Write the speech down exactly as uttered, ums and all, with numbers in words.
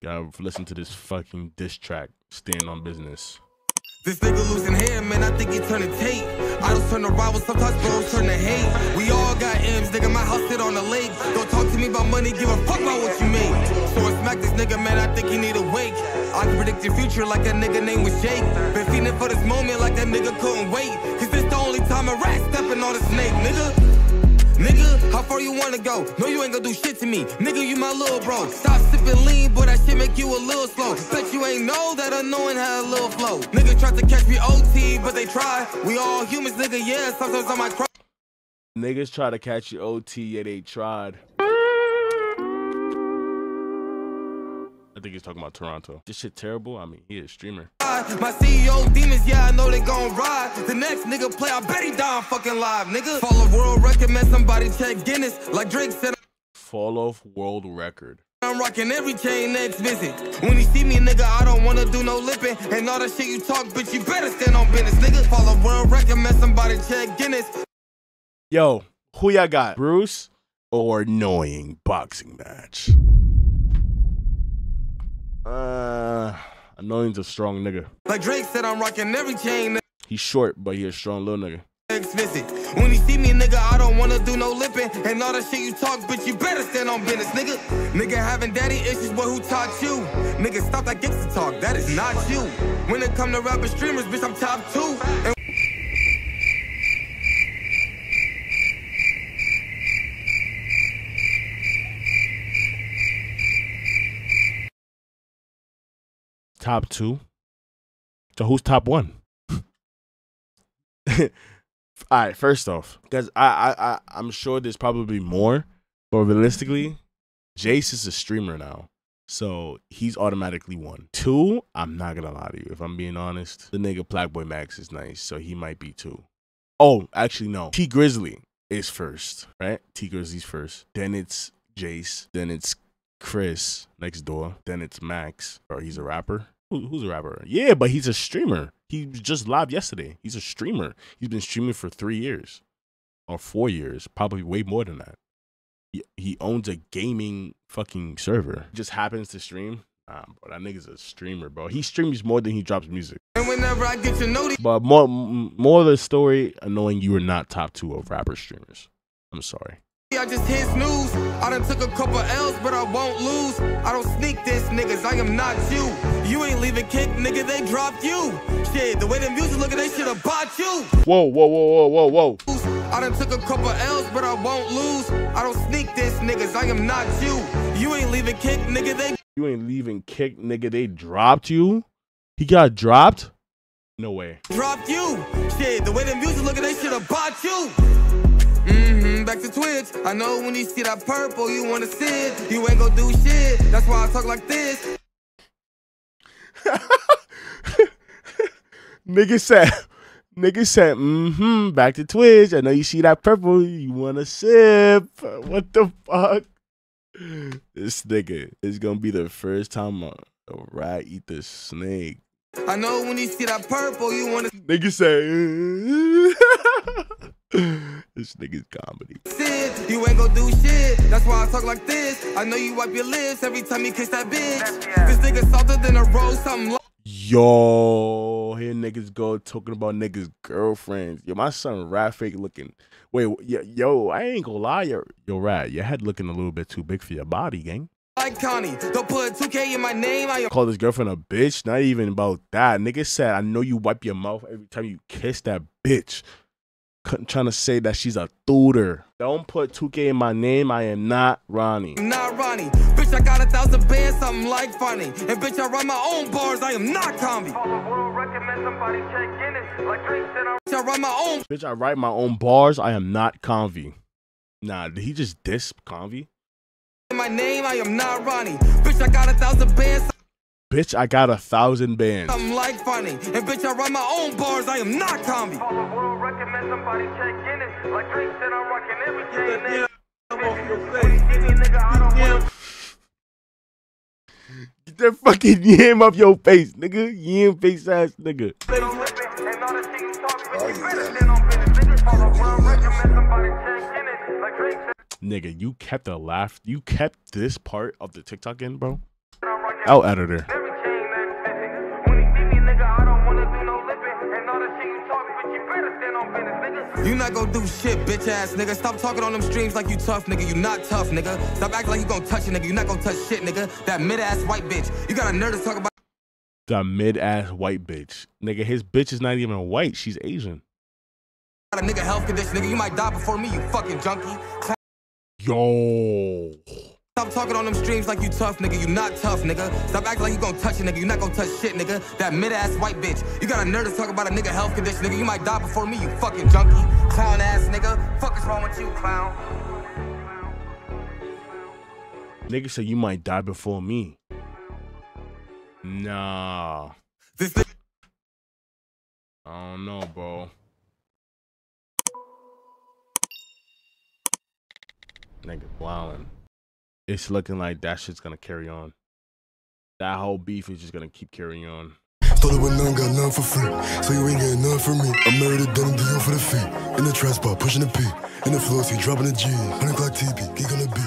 Gotta listen to this fucking diss track, Stand on Business. This nigga losing hair, man, I think he turn to tape. I don't turn to rivals, sometimes bros turn to hate. We all got M's, nigga, my house sit on the lake. Don't talk to me about money, give a fuck about what you make. So I smack this nigga, man, I think he need a wake. I can predict your future like that nigga name was Jake. Been feeding for this moment like that nigga couldn't wait. Cause this the only time a rat stepping on a snake, nigga. Nigga, how far you wanna go? No, you ain't gonna do shit to me. Nigga, you my little bro. Stop sipping lean, but that shit make you a little slow. Bet you ain't know that annoying had a little flow. Nigga tried to catch me O T, but they try. We all humans, nigga, yeah, sometimes I might cry. Niggas try to catch you O T, yeah, they tried. I think he's talking about Toronto. This shit terrible. I mean, he is a streamer. My C E O demons, yeah, I know they gon' ride. The next nigga play, I bet he down fucking live, nigga. Fall off world record, man, somebody check Guinness. Like Drake said, fall off world record. I'm rocking every chain next visit. When you see me, nigga, I don't wanna do no lippin'. And all that shit you talk, bitch, you better stand on business, nigga. Fall off world record, man, somebody check Guinness. Yo, who y'all got? Bruce or annoying boxing match? Uh, Annoying's a strong nigga. Like Drake said, I'm rocking every chain. He's short, but he's a strong little nigga. Explicit. When you see me, nigga, I don't wanna do no lippin'. And all that shit you talk, bitch, you better stand on business, nigga. Nigga having daddy issues, but who taught you? Nigga, stop that gangsta talk, that is not you. When it come to rapping streamers, bitch, I'm top two. And top two, so who's top one? All right, first off, because I, I, I, I'm sure there's probably more, but realistically, Jace is a streamer now, so he's automatically one. Two, I'm not gonna lie to you, if I'm being honest, the nigga Blackboy Max is nice, so he might be two. Oh, actually no, T Grizzly is first, right? T Grizzly's first. Then it's Jace. Then it's Chris next door. Then it's Max. Or he's a rapper. Who's a rapper? Yeah, but he's a streamer. He just live yesterday. He's a streamer. He's been streaming for three years or four years, probably way more than that. He, he owns a gaming fucking server. He just happens to stream. Nah, bro, that nigga's a streamer, bro. He streams more than he drops music. And whenever I get to know, but more, more of the story, annoying you are not top two of rapper streamers. I'm sorry. I just hit snooze. I done took a couple L's, but I won't lose. I don't sneak this, niggas. I am not you. You ain't leaving kick, nigga. They dropped you. Shit, the way them views are looking, they should have bought you. Whoa, whoa, whoa, whoa, whoa, whoa. I done took a couple L's, but I won't lose. I don't sneak this, niggas. I am not you. You ain't leaving kick, nigga. They. You ain't leaving kick, nigga. They dropped you. He got dropped. No way. Dropped you. Shit, the way them views are looking, they should have bought you. Mm-hmm, back to Twitch. I know when you see that purple, you wanna sit. You ain't gonna do shit. That's why I talk like this. Nigga said, nigga said, mm-hmm, back to Twitch. I know you see that purple, you wanna sip. What the fuck? This nigga is gonna be the first time a rat eat the snake. I know when you see that purple, you wanna. Nigga said, mm-hmm. This nigga's comedy. Sid, you ain't gonna do shit. That's why I talk like this. I know you wipe your lips every time you kiss that bitch. Yeah. This nigga softer than a rose. Something. Yo, here niggas go talking about niggas' girlfriends. Yo, my son Rat fake looking. Wait, yo, yo, I ain't gonna lie, yo, yo, Rat, your head looking a little bit too big for your body, gang. Like Connie, don't put two K in my name. I call this girlfriend a bitch. Not even about that. Nigga said, I know you wipe your mouth every time you kiss that bitch. Trying to say that she's a tutor. Don't put two K in my name. I am not Ronnie. I'm not Ronnie. Bitch, I got a thousand bands, something like funny. And bitch, I write my own bars. I am not comedy. I write my own. Bitch, I write my own bars. I am not Convy. Nah, did he just diss Convy? My name, I am not Ronnie. Bitch, I got a thousand bands. Bitch, I got a thousand bands. I'm like funny. And bitch, I write my own bars. I am not Convy. Somebody check in it. Like Drake said, I'm rocking every chain. Get that fucking yam off your face, nigga. Yam face ass nigga. Nigga, you kept a laugh. You kept this part of the TikTok in, bro. L editor. You not gonna do shit, bitch ass nigga. Stop talking on them streams like you tough, nigga. You not tough, nigga. Stop acting like you gonna touch it, nigga. You not gonna touch shit, nigga. That mid-ass white bitch. You got a nerd to talk about. That mid-ass white bitch. Nigga, his bitch is not even white. She's Asian. Got a nigga health condition, nigga. You might die before me, you fucking junkie. Yo. Stop talking on them streams like you tough, nigga. You not tough, nigga. Stop acting like you gonna touch it, nigga. You not gonna touch shit, nigga. That mid-ass white bitch. You got a nerd to talk about a nigga health condition, nigga. You might die before me, you fucking junkie. Clown ass nigga, fuck is wrong with you, clown? Nigga said you might die before me. Nah. This I don't know, bro. Nigga blowing. It's looking like that shit's gonna carry on. That whole beef is just gonna keep carrying on. Started with none, got none for free. So you ain't getting none from me. I'm married to Denim Dio for the feet. In the transport, pushing the P. In the floor, see dropping the G. one o'clock T P, geek on the